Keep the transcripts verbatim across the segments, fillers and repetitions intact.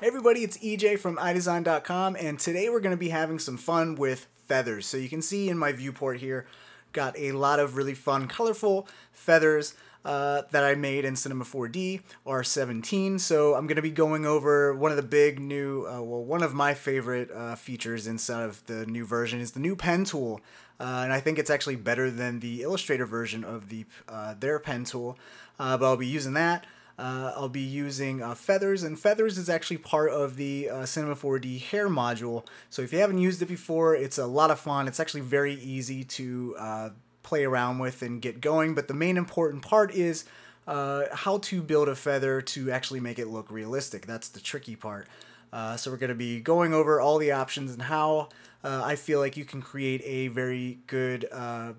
Hey everybody, it's E J from eye design dot com, and today we're going to be having some fun with feathers. So you can see in my viewport here, got a lot of really fun, colorful feathers uh, that I made in Cinema four D, R seventeen. So I'm going to be going over one of the big new, uh, well, one of my favorite uh, features inside of the new version is the new pen tool. Uh, and I think it's actually better than the Illustrator version of the uh, their pen tool, uh, but I'll be using that. Uh, I'll be using uh, feathers, and feathers is actually part of the uh, Cinema four D hair module. So if you haven't used it before, it's a lot of fun. It's actually very easy to uh, play around with and get going. But the main important part is uh, how to build a feather to actually make it look realistic. That's the tricky part. Uh, so we're going to be going over all the options and how uh, I feel like you can create a very good uh,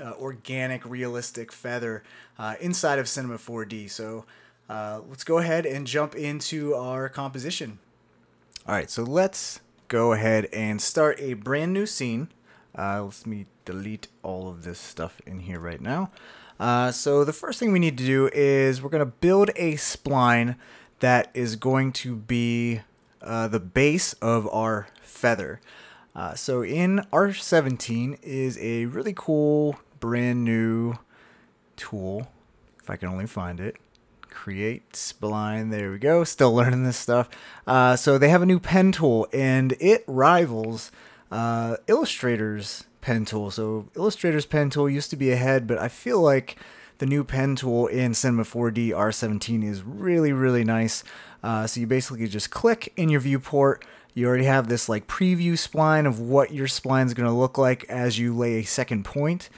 Uh, organic, realistic feather uh, inside of Cinema four D. So uh, let's go ahead and jump into our composition. All right, so let's go ahead and start a brand new scene. Uh, let me delete all of this stuff in here right now. Uh, so the first thing we need to do is we're going to build a spline that is going to be uh, the base of our feather. Uh, so in R seventeen is a really cool brand new tool, if I can only find it. Create spline, there we go, still learning this stuff. Uh, so they have a new pen tool, and it rivals uh, Illustrator's pen tool. So Illustrator's pen tool used to be ahead, but I feel like the new pen tool in Cinema four D R seventeen is really, really nice. Uh, so you basically just click in your viewport. You already have this like preview spline of what your spline is going to look like as you lay a second point.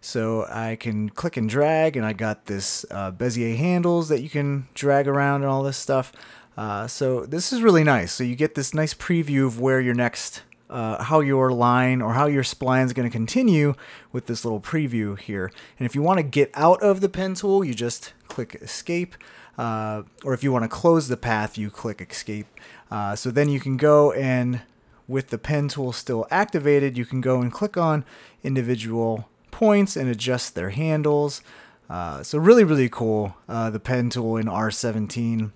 So I can click and drag, and I got this uh, Bezier handles that you can drag around and all this stuff. Uh, so this is really nice. So you get this nice preview of where your next, uh, how your line or how your spline is going to continue with this little preview here. And if you want to get out of the pen tool, you just click escape. Uh, or if you want to close the path, you click escape. Uh, so then you can go, and with the pen tool still activated, you can go and click on individual points and adjust their handles. Uh, so really, really cool, uh, the pen tool in R seventeen.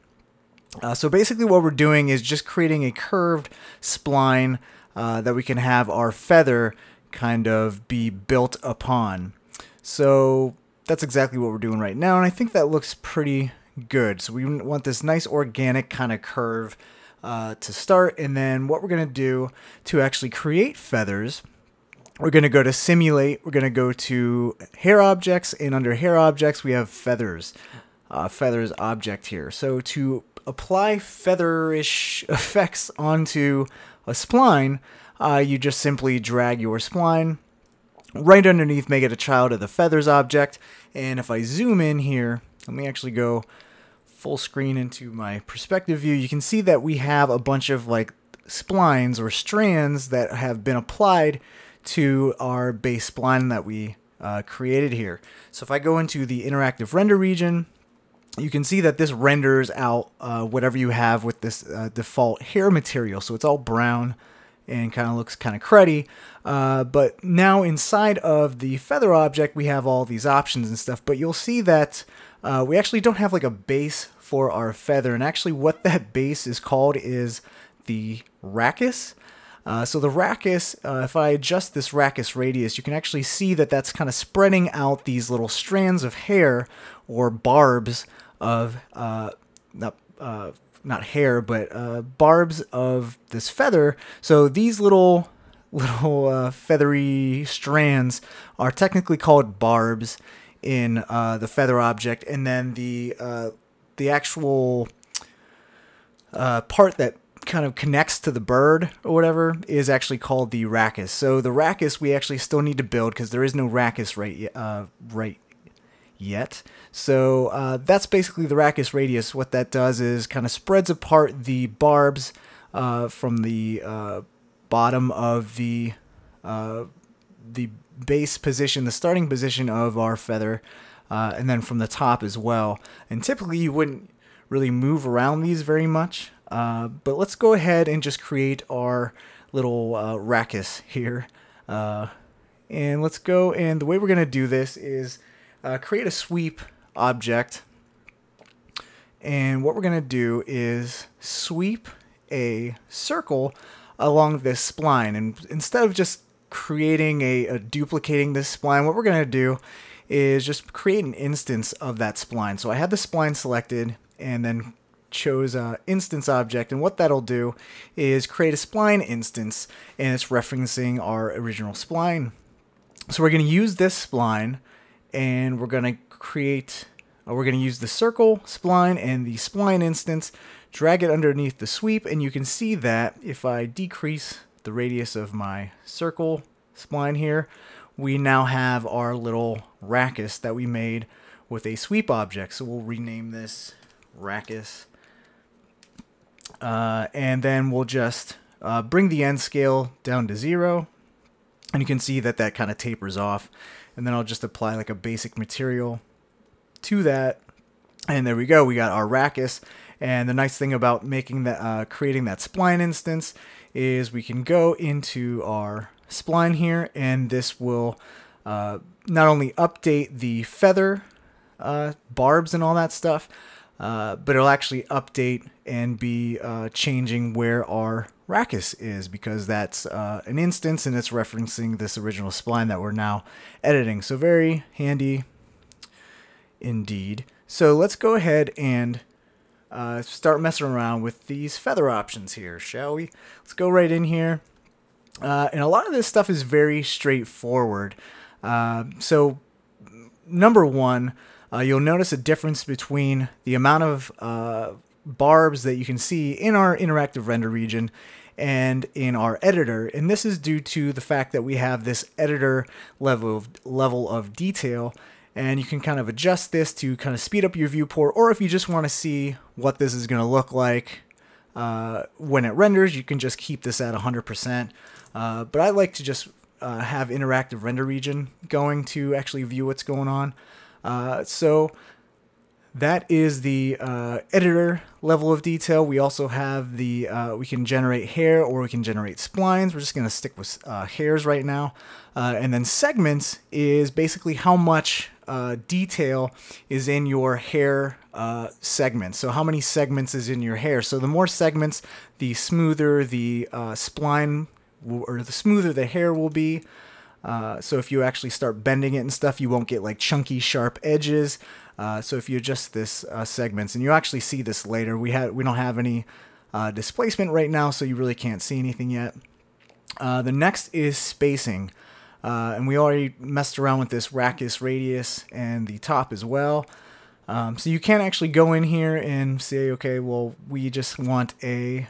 Uh, so basically what we're doing is just creating a curved spline uh, that we can have our feather kind of be built upon. So that's exactly what we're doing right now, and I think that looks pretty good. So we want this nice organic kind of curve uh, to start, and then what we're going to do to actually create feathers, we're going to go to simulate, we're going to go to hair objects, and under hair objects we have feathers, uh, feathers object here. So to apply featherish effects onto a spline, uh, you just simply drag your spline right underneath, make it a child of the feathers object, and if I zoom in here, let me actually go full screen into my perspective view. You can see that we have a bunch of like splines or strands that have been applied to our base spline that we uh, created here. So if I go into the interactive render region, you can see that this renders out uh, whatever you have with this uh, default hair material. So it's all brown and kind of looks kind of cruddy. Uh, but now inside of the feather object, we have all these options and stuff, but you'll see that uh, we actually don't have like a base for our feather. And actually what that base is called is the rachis. Uh, so the rachis, uh, if I adjust this rachis radius, you can actually see that that's kind of spreading out these little strands of hair or barbs of, uh, not, uh, not hair, but uh, barbs of this feather. So these little little uh, feathery strands are technically called barbs in uh, the feather object, and then the uh, the actual uh, part that kind of connects to the bird or whatever is actually called the rachis. So the rachis we actually still need to build because there is no rachis right uh, right. yet. So uh, that's basically the rachis radius. What that does is kind of spreads apart the barbs uh, from the uh, bottom of the uh, the base position, the starting position of our feather, uh, and then from the top as well. And typically you wouldn't really move around these very much, uh, but let's go ahead and just create our little uh, rachis here. Uh, and let's go, and the way we're going to do this is Uh, create a sweep object, And what we're going to do is sweep a circle along this spline. And instead of just creating a, a duplicating this spline, what we're going to do is just create an instance of that spline. So I had the spline selected and then chose a instance object, and what that'll do is create a spline instance, and it's referencing our original spline. So we're going to use this spline, and we're going to create, we're going to use the circle spline and the spline instance, drag it underneath the sweep, and you can see that if I decrease the radius of my circle spline here, we now have our little rachis that we made with a sweep object. So we'll rename this rachis. Uh, and then we'll just uh, bring the end scale down to zero. And you can see that that kind of tapers off. And then I'll just apply like a basic material to that. And there we go. We got our rachis. And the nice thing about making that, uh, creating that spline instance is we can go into our spline here. And this will uh, not only update the feather uh, barbs and all that stuff, Uh, but it'll actually update and be uh, changing where our rachis is, because that's uh, an instance and it's referencing this original spline that we're now editing. So very handy indeed. So let's go ahead and uh, start messing around with these feather options here, shall we? Let's go right in here. Uh, and a lot of this stuff is very straightforward. Uh, so number one, Uh, you'll notice a difference between the amount of uh, barbs that you can see in our interactive render region and in our editor. And this is due to the fact that we have this editor level of, level of detail. And you can kind of adjust this to kind of speed up your viewport. Or if you just want to see what this is going to look like uh, when it renders, you can just keep this at one hundred percent. Uh, but I like to just uh, have interactive render region going to actually view what's going on. Uh, so that is the uh, editor level of detail. We also have the, uh, we can generate hair or we can generate splines. We're just going to stick with uh, hairs right now. Uh, and then segments is basically how much uh, detail is in your hair uh, segment. So how many segments is in your hair. So the more segments, the smoother the uh, spline will, or the smoother the hair will be. Uh, so if you actually start bending it and stuff, you won't get like chunky, sharp edges. Uh, so if you adjust this uh, segments, and you actually see this later, we have we don't have any uh, displacement right now, so you really can't see anything yet. Uh, the next is spacing, uh, and we already messed around with this rachis radius and the top as well. Um, so you can actually go in here and say, okay, well, we just want a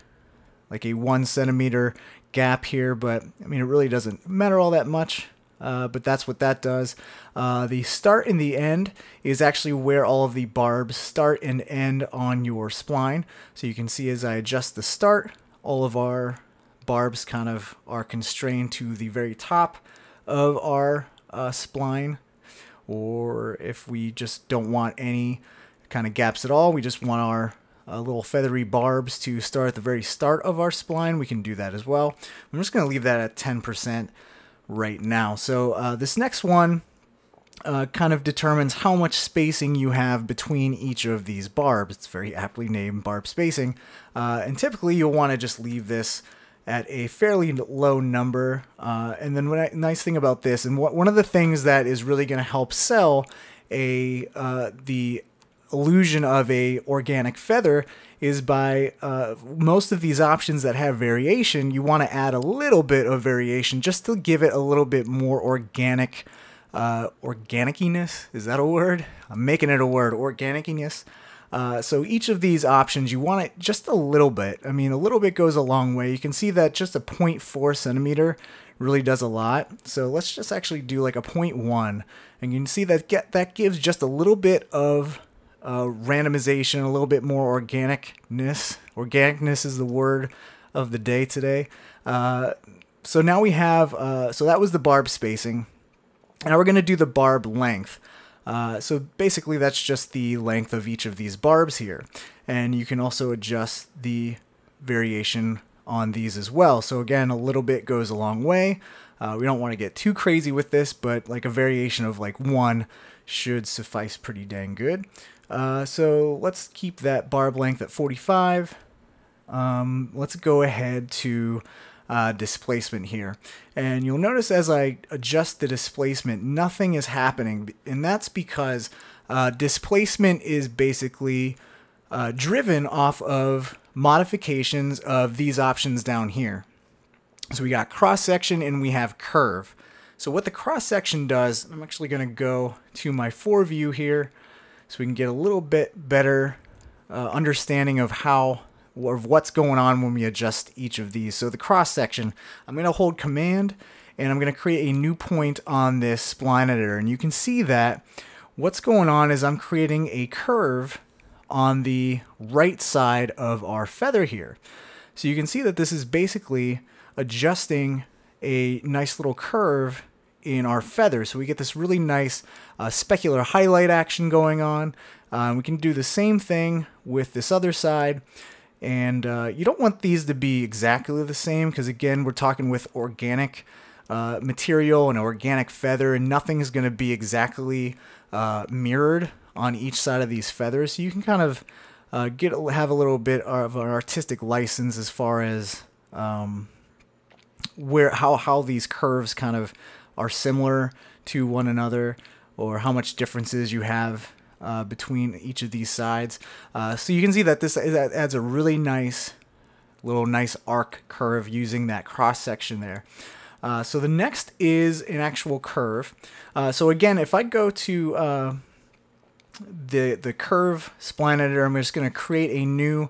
like a one centimeter gap here, but I mean, it really doesn't matter all that much, uh, but that's what that does. Uh, the start and the end is actually where all of the barbs start and end on your spline. So you can see as I adjust the start, all of our barbs kind of are constrained to the very top of our uh, spline, or if we just don't want any kind of gaps at all, we just want our Uh, little feathery barbs to start at the very start of our spline, we can do that as well. I'm just going to leave that at ten percent right now. So uh, this next one uh, kind of determines how much spacing you have between each of these barbs. It's very aptly named barb spacing. Uh, and typically you'll want to just leave this at a fairly low number. Uh, and then the nice thing about this, and what, one of the things that is really going to help sell a uh, the illusion of a organic feather is by uh, most of these options that have variation, you want to add a little bit of variation just to give it a little bit more organic, uh, organiciness. Is that a word? I'm making it a word, organiciness. Uh, so each of these options, you want it just a little bit. I mean, a little bit goes a long way. You can see that just a zero point four centimeter really does a lot. So let's just actually do like a zero point one, and you can see that get, that gives just a little bit of Uh, randomization, a little bit more organicness. Organicness is the word of the day today. Uh, so now we have, uh, so that was the barb spacing. Now we're going to do the barb length. Uh, so basically that's just the length of each of these barbs here. And you can also adjust the variation on these as well. So again, a little bit goes a long way. Uh, we don't want to get too crazy with this, but like a variation of like one should suffice pretty dang good. Uh, so let's keep that barb length at forty-five. Um, let's go ahead to uh, displacement here. And you'll notice as I adjust the displacement, nothing is happening. And that's because uh, displacement is basically uh, driven off of modifications of these options down here. So we got cross-section and we have curve. So what the cross-section does, I'm actually going to go to my four view here so we can get a little bit better uh, understanding of how of what's going on when we adjust each of these. So the cross-section, I'm going to hold command and I'm going to create a new point on this spline editor. And you can see that what's going on is I'm creating a curve on the right side of our feather here. So you can see that this is basically adjusting a nice little curve in our feather. So we get this really nice uh, specular highlight action going on. Uh, we can do the same thing with this other side. And uh, you don't want these to be exactly the same because, again, we're talking with organic uh, material and organic feather, and nothing is going to be exactly uh, mirrored on each side of these feathers. So you can kind of uh, get have a little bit of an artistic license as far as um, where how how these curves kind of are similar to one another, or how much differences you have uh, between each of these sides. Uh, so you can see that this that adds a really nice little nice arc curve using that cross section there. Uh, so the next is an actual curve. Uh, so again, if I go to uh, the the curve spline editor, I'm just going to create a new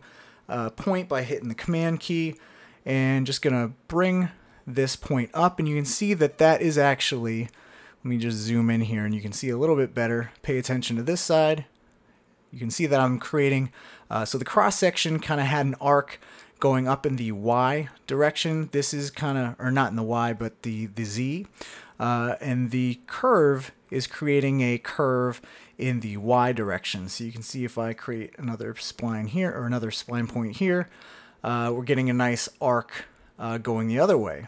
uh, point by hitting the command key and just going to bring this point up, and you can see that that is actually, let me just zoom in here and you can see a little bit better. Pay attention to this side. You can see that I'm creating, uh, so the cross section kind of had an arc going up in the Y direction. This is kind of, or not in the Y, but the, the Z. Uh, and the curve is creating a curve in the Y direction. So you can see if I create another spline here or another spline point here, uh, we're getting a nice arc Uh, going the other way.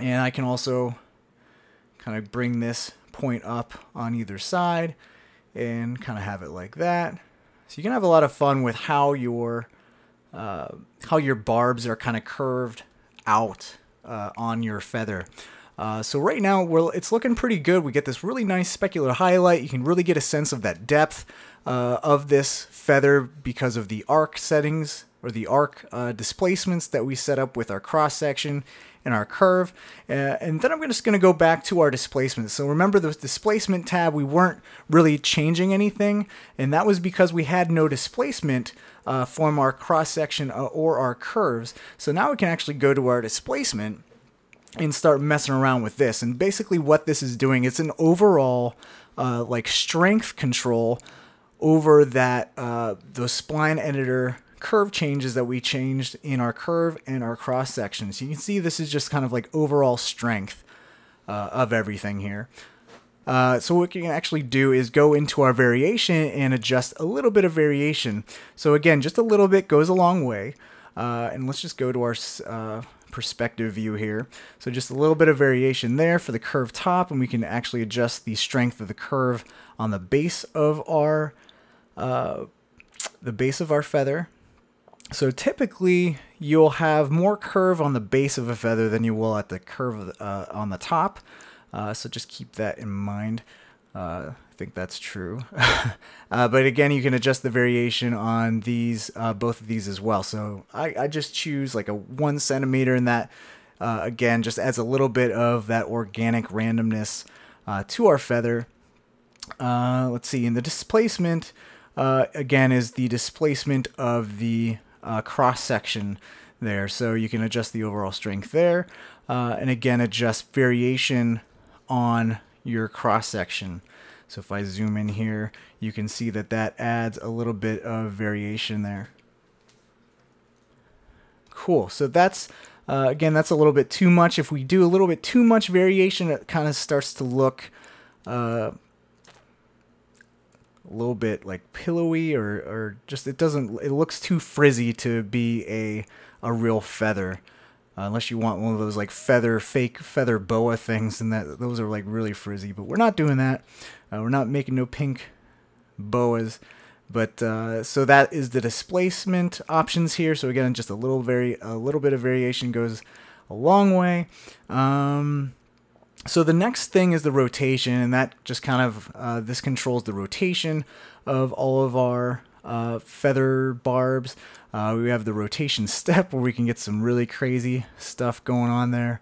And I can also kind of bring this point up on either side and kind of have it like that. So you can have a lot of fun with how your uh, how your barbs are kind of curved out uh, on your feather. Uh, so right now we're, it's looking pretty good. We get this really nice specular highlight. You can really get a sense of that depth uh, of this feather because of the arc settings, or the arc uh, displacements that we set up with our cross section and our curve. Uh, and then I'm just going to go back to our displacement. So remember the displacement tab, we weren't really changing anything. And that was because we had no displacement uh, from our cross section or our curves. So now we can actually go to our displacement and start messing around with this. And basically what this is doing, it's an overall uh, like strength control over that uh, the spline editor curve changes that we changed in our curve and our cross section. So you can see this is just kind of like overall strength uh, of everything here. Uh, so what we can actually do is go into our variation and adjust a little bit of variation. So again, just a little bit goes a long way. Uh, and let's just go to our uh, perspective view here. So just a little bit of variation there for the curve top, and we can actually adjust the strength of the curve on the base of our uh, the base of our feather. So typically, you'll have more curve on the base of a feather than you will at the curve uh, on the top. Uh, so just keep that in mind. Uh, I think that's true. uh, but again, you can adjust the variation on these, uh, both of these as well. So I, I just choose like a one centimeter, and that, uh, again, just adds a little bit of that organic randomness uh, to our feather. Uh, let's see, in the displacement, uh, again, is the displacement of the Uh, cross section there, so you can adjust the overall strength there, uh, and again adjust variation on your cross section. So if I zoom in here, you can see that that adds a little bit of variation there. Cool. So that's uh, again, that's a little bit too much. If we do a little bit too much variation, it kind of starts to look uh, a little bit like pillowy, or, or just it doesn't it looks too frizzy to be a a real feather. Uh, unless you want one of those like feather, fake feather boa things, and that those are like really frizzy. But we're not doing that. Uh, we're not making no pink boas. But uh, so that is the displacement options here. So again, just a little very a little bit of variation goes a long way. Um, so the next thing is the rotation, and that just kind of uh, this controls the rotation of all of our uh, feather barbs. Uh, we have the rotation step where we can get some really crazy stuff going on there.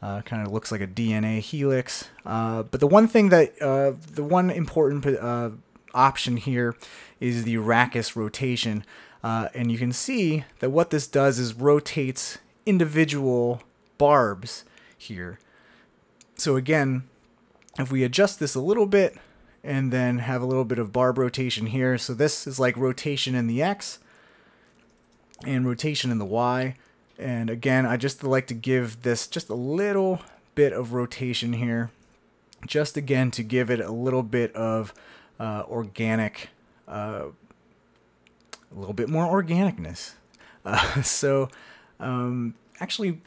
Uh, kind of looks like a D N A helix. Uh, but the one thing that uh, the one important uh, option here is the rachis rotation, uh, and you can see that what this does is rotates individual barbs here. So again, if we adjust this a little bit and then have a little bit of barb rotation here, so this is like rotation in the X and rotation in the Y, and again I just like to give this just a little bit of rotation here, just again to give it a little bit of Uh, organic, uh, a little bit more organicness. Uh, so um, actually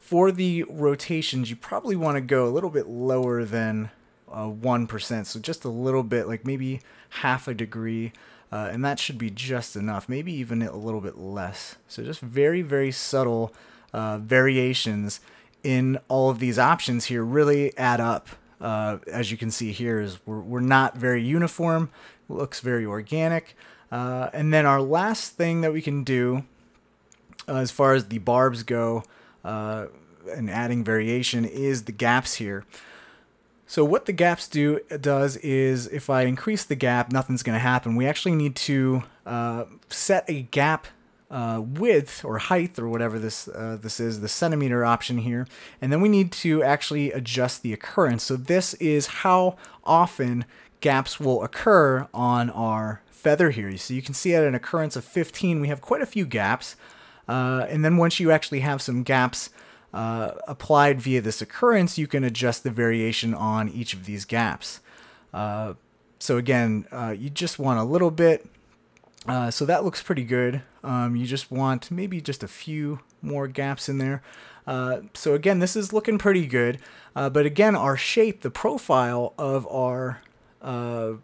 for the rotations, you probably want to go a little bit lower than uh, one percent. So just a little bit, like maybe half a degree, uh, and that should be just enough, maybe even a little bit less. So just very, very subtle uh, variations in all of these options here really add up. Uh, as you can see here, is we're, we're not very uniform, it looks very organic. Uh, and then our last thing that we can do uh, as far as the barbs go uh, and adding variation is the gaps here. So what the gaps do does is if I increase the gap, nothing's going to happen. We actually need to uh, set a gap Uh, width or height or whatever this uh, this is, the centimeter option here, and then we need to actually adjust the occurrence. So this is how often gaps will occur on our feather here. So you can see at an occurrence of fifteen we have quite a few gaps, uh, and then once you actually have some gaps uh, applied via this occurrence, you can adjust the variation on each of these gaps. Uh, so again, uh, you just want a little bit. Uh, so that looks pretty good. Um, you just want maybe just a few more gaps in there. Uh, so again, this is looking pretty good. Uh, but again, our shape, the profile of our uh,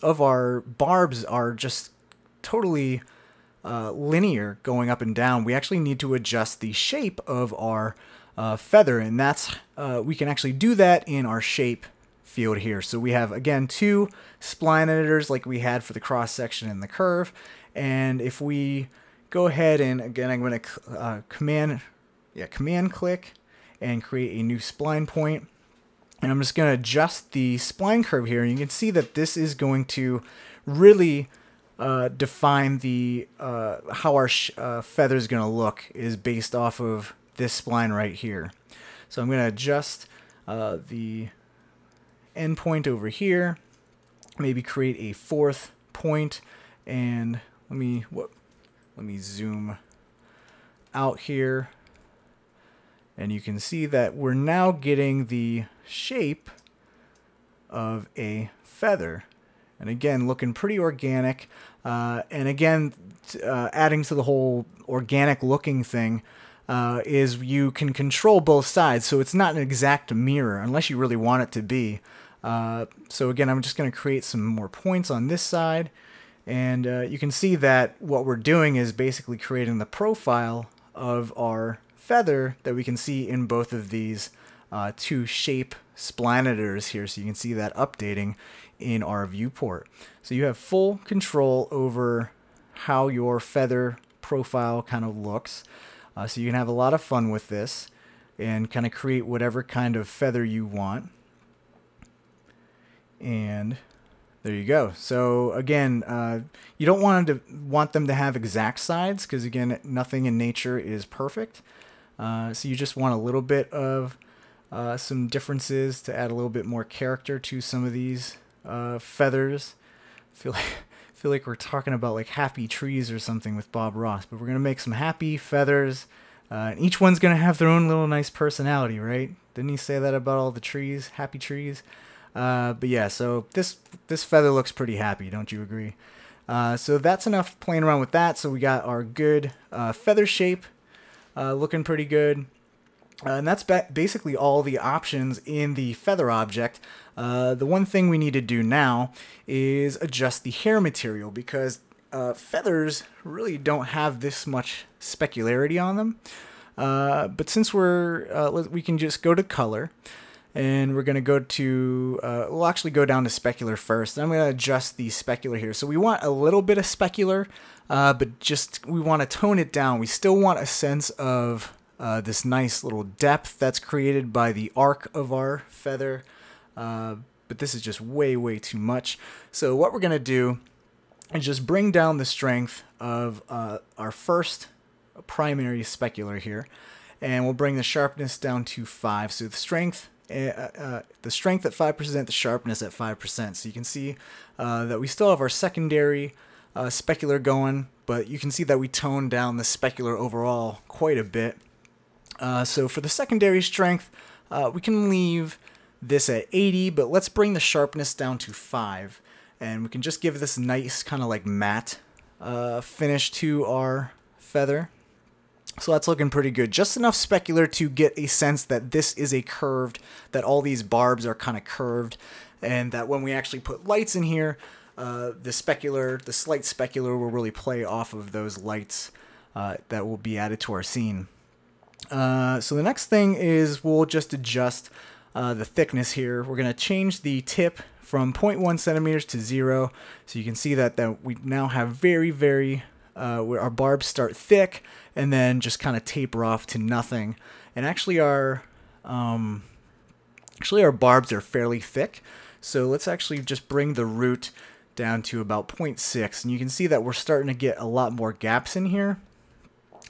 of our barbs are just totally uh, linear going up and down. We actually need to adjust the shape of our uh, feather, and that's uh, we can actually do that in our shape field here. So we have again two spline editors like we had for the cross section and the curve, and if we go ahead and again I'm going to uh, command yeah command click and create a new spline point, and I'm just going to adjust the spline curve here, and you can see that this is going to really uh, define the uh, how our sh uh, feather is going to look is based off of this spline right here. So I'm going to adjust uh, the endpoint over here, maybe create a fourth point, and let me what let me zoom out here, and you can see that we're now getting the shape of a feather, and again looking pretty organic, uh, and again uh, adding to the whole organic looking thing Uh, is you can control both sides, so it's not an exact mirror unless you really want it to be. Uh, so again, I'm just going to create some more points on this side, and uh, you can see that what we're doing is basically creating the profile of our feather that we can see in both of these uh, two shape spline editors here, so you can see that updating in our viewport. So you have full control over how your feather profile kind of looks. Uh, so you can have a lot of fun with this and kind of create whatever kind of feather you want. And there you go. So again, uh, you don't want them to, want them to have exact sides because again, nothing in nature is perfect. Uh, so you just want a little bit of uh, some differences to add a little bit more character to some of these uh, feathers. I feel like... feel like we're talking about like happy trees or something with Bob Ross, but we're gonna make some happy feathers, uh, and each one's gonna have their own little nice personality, right? Didn't he say that about all the trees, happy trees? Uh, but yeah, so this this feather looks pretty happy, don't you agree? Uh, so that's enough playing around with that. So we got our good uh, feather shape uh, looking pretty good. Uh, and that's ba basically all the options in the feather object. Uh, the one thing we need to do now is adjust the hair material, because uh, feathers really don't have this much specularity on them. Uh, but since we're, uh, we can just go to color, and we're going to go to, uh, we'll actually go down to specular first. And I'm going to adjust the specular here. So we want a little bit of specular, uh, but just, we want to tone it down. We still want a sense of Uh, this nice little depth that's created by the arc of our feather, uh, but this is just way way too much. So what we're gonna do is just bring down the strength of uh, our first primary specular here, and we'll bring the sharpness down to five. So the strength uh, uh, the strength at five percent, the sharpness at five percent. So you can see uh, that we still have our secondary uh, specular going, but you can see that we toned down the specular overall quite a bit. Uh, so for the secondary strength, uh, we can leave this at eighty, but let's bring the sharpness down to five, and we can just give this nice kind of like matte uh, finish to our feather. So that's looking pretty good. Just enough specular to get a sense that this is a curved, that all these barbs are kind of curved, and that when we actually put lights in here, uh, the specular, the slight specular will really play off of those lights uh, that will be added to our scene. Uh, so the next thing is we'll just adjust uh, the thickness here. We're going to change the tip from zero point one centimeters to zero. So you can see that, that we now have very, very, uh, where our barbs start thick and then just kind of taper off to nothing. And actually our, um, actually our barbs are fairly thick. So let's actually just bring the root down to about zero point six. And you can see that we're starting to get a lot more gaps in here.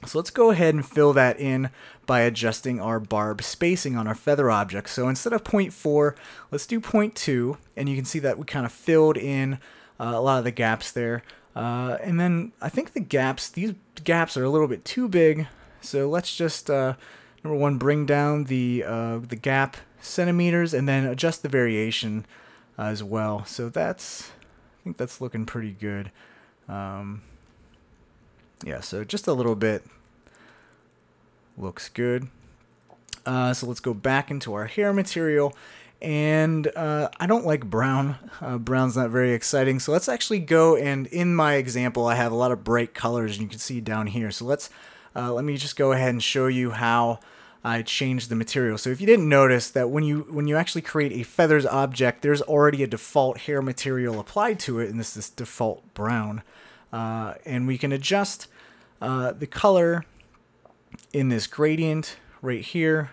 So let's go ahead and fill that in by adjusting our barb spacing on our feather object. So instead of zero point four, let's do zero point two, and you can see that we kind of filled in uh, a lot of the gaps there. Uh, and then I think the gaps, these gaps are a little bit too big, so let's just, uh, number one, bring down the, uh, the gap centimeters, and then adjust the variation uh, as well. So that's, I think that's looking pretty good. Um, Yeah, so just a little bit looks good. Uh, so let's go back into our hair material. And uh, I don't like brown. Uh, brown's not very exciting. So let's actually go, and in my example, I have a lot of bright colors, and you can see down here. So let's uh, let me just go ahead and show you how I changed the material. So if you didn't notice that when you when you actually create a feathers object, there's already a default hair material applied to it, and this is default brown. Uh, and we can adjust uh, the color in this gradient right here.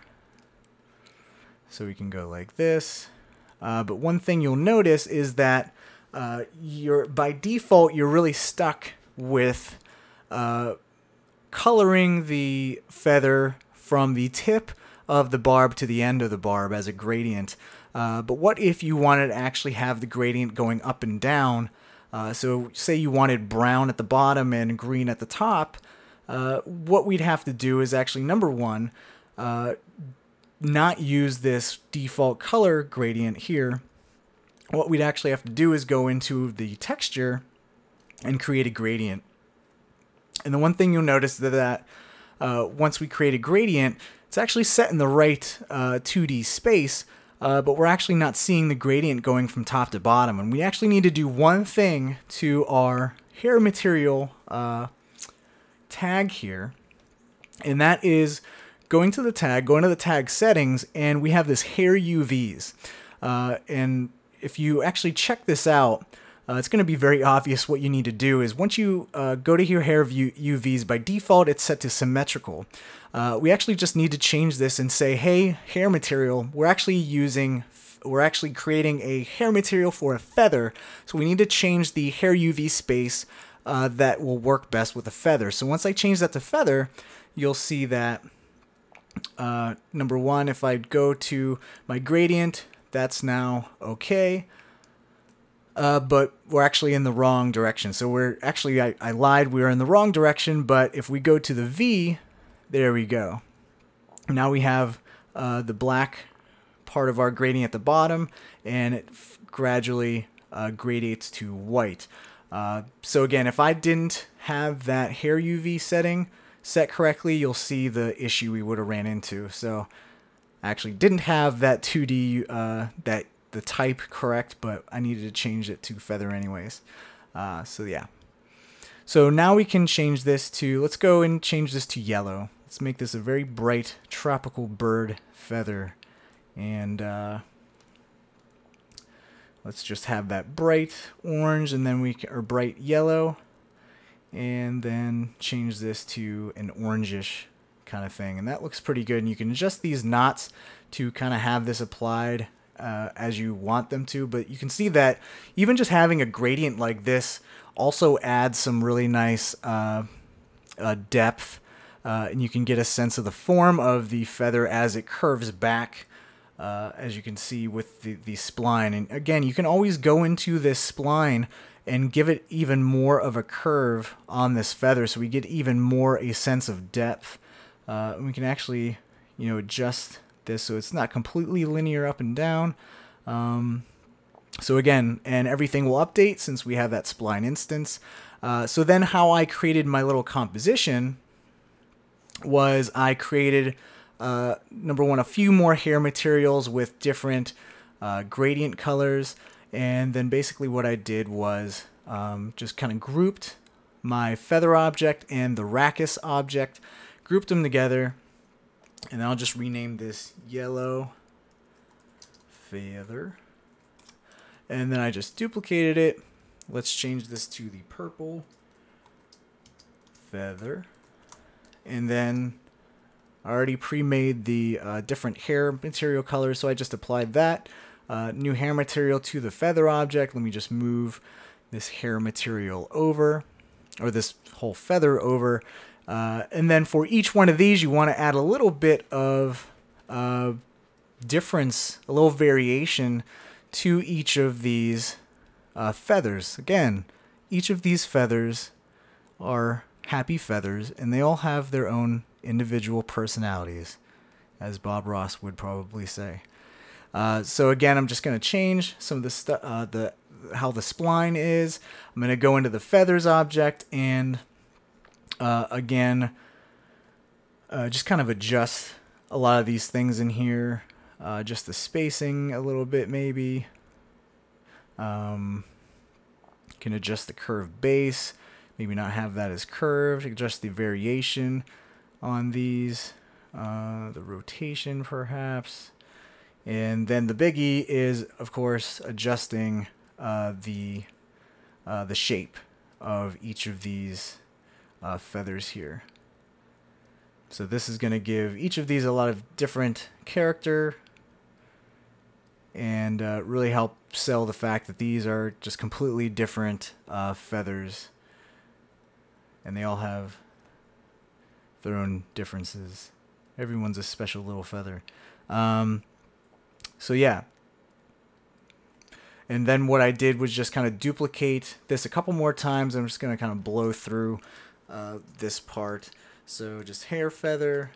So we can go like this. Uh, but one thing you'll notice is that uh, you're, by default, you're really stuck with uh, coloring the feather from the tip of the barb to the end of the barb as a gradient. Uh, but what if you wanted to actually have the gradient going up and down? Uh, so say you wanted brown at the bottom and green at the top, uh, what we'd have to do is actually, number one, uh, not use this default color gradient here. What we'd actually have to do is go into the texture and create a gradient. And the one thing you'll notice is that uh, once we create a gradient, it's actually set in the right uh, two D space. Uh, but we're actually not seeing the gradient going from top to bottom. And we actually need to do one thing to our hair material uh, tag here. And that is going to the tag, going to the tag settings, and we have this hair U Vs. Uh, and if you actually check this out, uh, it's going to be very obvious what you need to do is once you uh, go to your hair view U Vs, by default it's set to symmetrical. Uh, we actually just need to change this and say, hey, hair material, we're actually using, we're actually creating a hair material for a feather. So we need to change the hair U V space uh, that will work best with a feather. So once I change that to feather, you'll see that, uh, number one, if I go to my gradient, that's now okay. Uh, but we're actually in the wrong direction. So we're actually, I, I lied, we were in the wrong direction, but if we go to the V, there we go. Now we have uh, the black part of our gradient at the bottom, and it f gradually uh, gradates to white. Uh, so again, if I didn't have that hair U V setting set correctly, you'll see the issue we would have ran into. So I actually didn't have that two D, uh, that the type correct, but I needed to change it to feather anyways. Uh, so yeah. So now we can change this to, let's go and change this to yellow. Let's make this a very bright tropical bird feather. And uh, let's just have that bright orange, and then we can, or bright yellow, and then change this to an orangish kind of thing. And that looks pretty good. And you can adjust these knots to kind of have this applied uh, as you want them to. But you can see that even just having a gradient like this also adds some really nice uh, uh, depth, uh, and you can get a sense of the form of the feather as it curves back, uh, as you can see with the, the spline. And again, you can always go into this spline and give it even more of a curve on this feather, so we get even more a sense of depth. Uh, and we can actually, you know, adjust this so it's not completely linear up and down. Um, So again, and everything will update since we have that spline instance. Uh, so then how I created my little composition was I created, uh, number one, a few more hair materials with different uh, gradient colors. And then basically what I did was um, just kind of grouped my feather object and the rachis object, grouped them together. And I'll just rename this yellow feather. And then I just duplicated it. Let's change this to the purple feather. And then I already pre-made the uh, different hair material colors, so I just applied that. Uh, new hair material to the feather object. Let me just move this hair material over, or this whole feather over. Uh, and then for each one of these, you want to add a little bit of uh, difference, a little variation to each of these uh, feathers. Again, each of these feathers are happy feathers, and they all have their own individual personalities, as Bob Ross would probably say. Uh, so again, I'm just going to change some of the, uh, the how the spline is. I'm going to go into the feathers object and uh, again, uh, just kind of adjust a lot of these things in here. Uh, just the spacing a little bit, maybe. Um, can adjust the curve base. Maybe not have that as curved. Adjust the variation on these. Uh, the rotation, perhaps. And then the biggie is, of course, adjusting uh, the uh, the shape of each of these uh, feathers here. So this is going to give each of these a lot of different character, and uh, really help sell the fact that these are just completely different uh, feathers, and they all have their own differences. Everyone's a special little feather. Um, so yeah. And then what I did was just kind of duplicate this a couple more times. I'm just going to kind of blow through uh, this part. So just hair feather.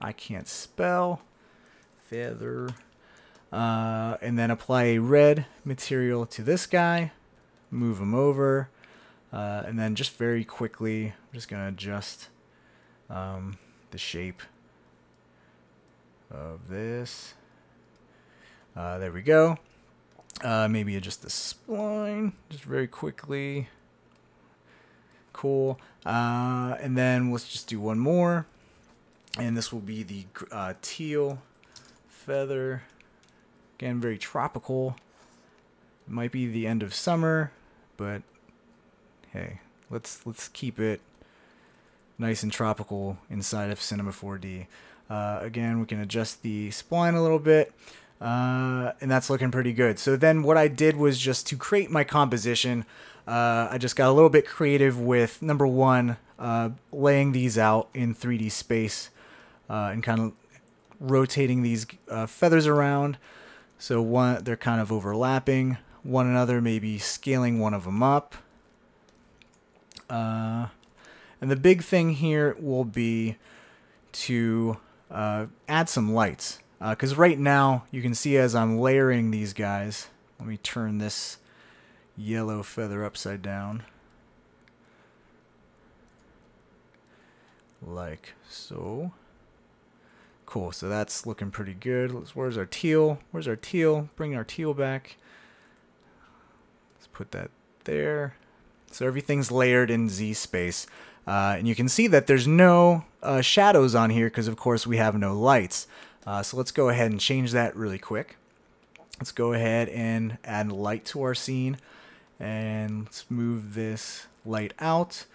I can't spell feather. Uh, and then apply a red material to this guy, move him over, uh, and then just very quickly, I'm just going to adjust um, the shape of this. Uh, there we go. Uh, maybe adjust the spline just very quickly. Cool. Uh, and then let's just do one more, and this will be the uh, teal feather. Again, very tropical. It might be the end of summer, but hey, let's let's keep it nice and tropical inside of Cinema four D. Uh, again, we can adjust the spline a little bit, uh, and that's looking pretty good. So then what I did was just to create my composition, uh, I just got a little bit creative with, number one, uh, laying these out in three D space uh, and kind of rotating these uh, feathers around. So one, they're kind of overlapping one another, maybe scaling one of them up. Uh, and the big thing here will be to uh, add some lights. Because uh, right now, you can see as I'm layering these guys, let me turn this yellow feather upside down. like so. Cool, so that's looking pretty good. Let's, where's our teal? Where's our teal? Bring our teal back. Let's put that there. So everything's layered in Z space. Uh, and you can see that there's no uh, shadows on here because, of course, we have no lights. Uh, so let's go ahead and change that really quick. Let's go ahead and add light to our scene. And let's move this light out.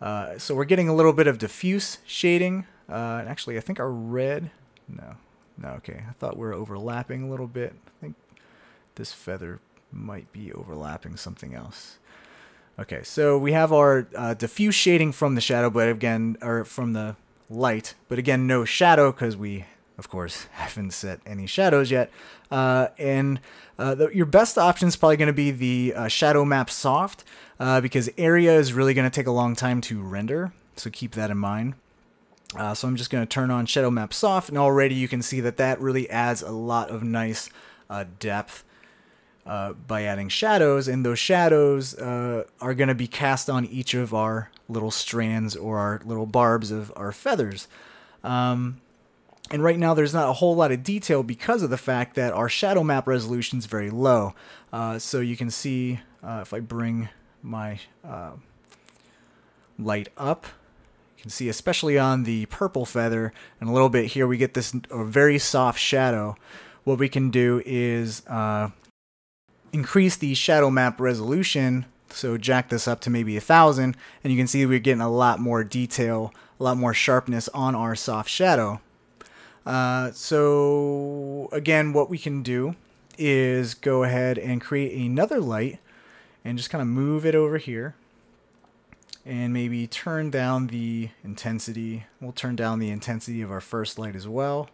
Uh, so we're getting a little bit of diffuse shading. Uh, actually, I think our red... No. No, okay. I thought we were overlapping a little bit. I think this feather might be overlapping something else. Okay, so we have our uh, diffuse shading from the shadow, but again, or from the light, but again, no shadow because we, of course, haven't set any shadows yet. Uh, and uh, the, your best option is probably going to be the uh, shadow map soft uh, because area is really going to take a long time to render, so keep that in mind. Uh, so I'm just going to turn on shadow map soft, and already you can see that that really adds a lot of nice uh, depth. Uh, by adding shadows, and those shadows uh, are going to be cast on each of our little strands or our little barbs of our feathers. Um, and right now there's not a whole lot of detail because of the fact that our shadow map resolution is very low. Uh, so you can see uh, if I bring my uh, light up, you can see especially on the purple feather and a little bit here we get this uh, very soft shadow. What we can do is uh, increase the shadow map resolution, so jack this up to maybe a thousand, and you can see we're getting a lot more detail, a lot more sharpness on our soft shadow. Uh, so again, what we can do is go ahead and create another light and just kind of move it over here and maybe turn down the intensity. We'll turn down the intensity of our first light as well.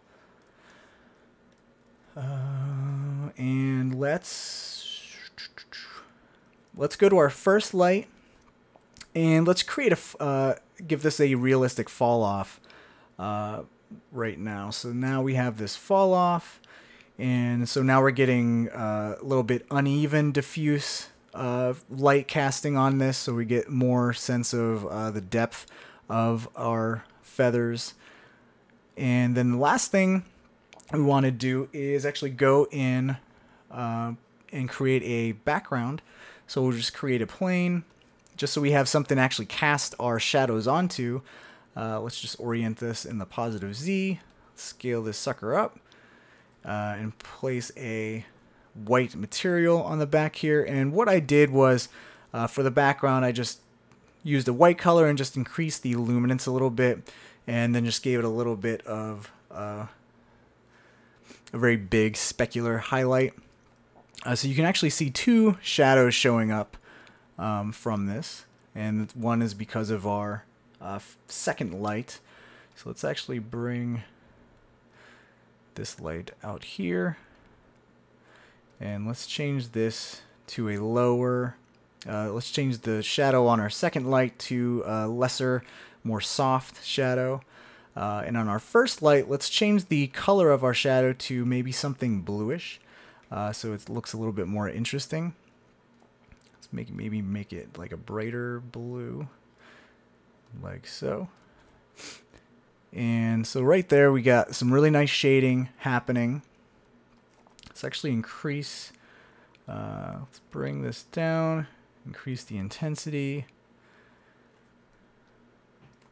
Uh, and let's Let's go to our first light, and let's create a uh, give this a realistic fall off uh, right now. So now we have this fall off, and so now we're getting uh, a little bit uneven, diffuse uh, light casting on this, so we get more sense of uh, the depth of our feathers. And then the last thing we want to do is actually go in uh, and create a background. So we'll just create a plane just so we have something to actually cast our shadows onto. Uh, let's just orient this in the positive Z, scale this sucker up, uh, and place a white material on the back here. And what I did was uh, for the background, I just used a white color and just increased the luminance a little bit, and then just gave it a little bit of uh, a very big specular highlight. Uh, so you can actually see two shadows showing up um, from this, and one is because of our uh, second light. So let's actually bring this light out here, and let's change this to a lower, uh, let's change the shadow on our second light to a lesser, more soft shadow. Uh, and on our first light, let's change the color of our shadow to maybe something bluish. Uh, so it looks a little bit more interesting. Let's make maybe make it like a brighter blue, like so. And so right there we got some really nice shading happening. Let's actually increase. Uh, let's bring this down, increase the intensity,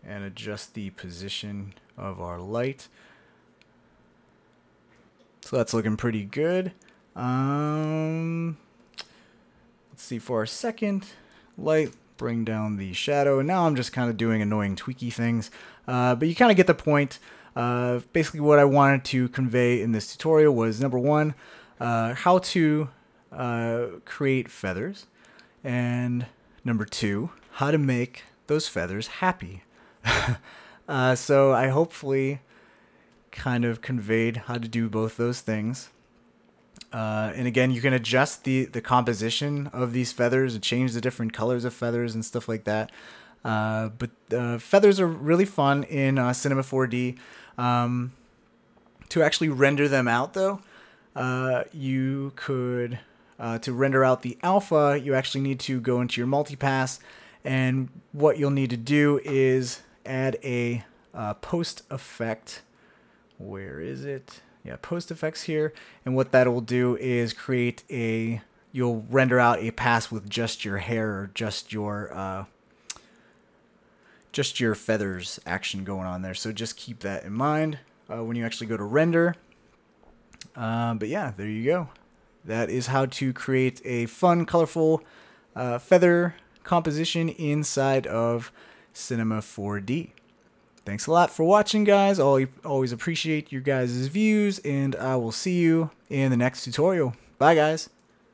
and adjust the position of our light. So that's looking pretty good. Um, let's see, for our second light, bring down the shadow. And now I'm just kind of doing annoying tweaky things, uh, but you kind of get the point. Uh, basically what I wanted to convey in this tutorial was, number one, uh, how to uh, create feathers, and number two, how to make those feathers happy. uh, so I hopefully kind of conveyed how to do both those things. Uh, and again, you can adjust the, the composition of these feathers and change the different colors of feathers and stuff like that. Uh, but uh, feathers are really fun in uh, Cinema four D. Um, to actually render them out, though, uh, you could, uh, to render out the alpha, you actually need to go into your multipass. And what you'll need to do is add a uh, post effect. Where is it? Yeah, post effects here. And what that will do is create a, you'll render out a pass with just your hair or just your, uh, just your feathers action going on there. So just keep that in mind uh, when you actually go to render. Uh, but yeah, there you go. That is how to create a fun, colorful uh, feather composition inside of Cinema four D. Thanks a lot for watching, guys. I always appreciate your guys' views, and I will see you in the next tutorial. Bye, guys.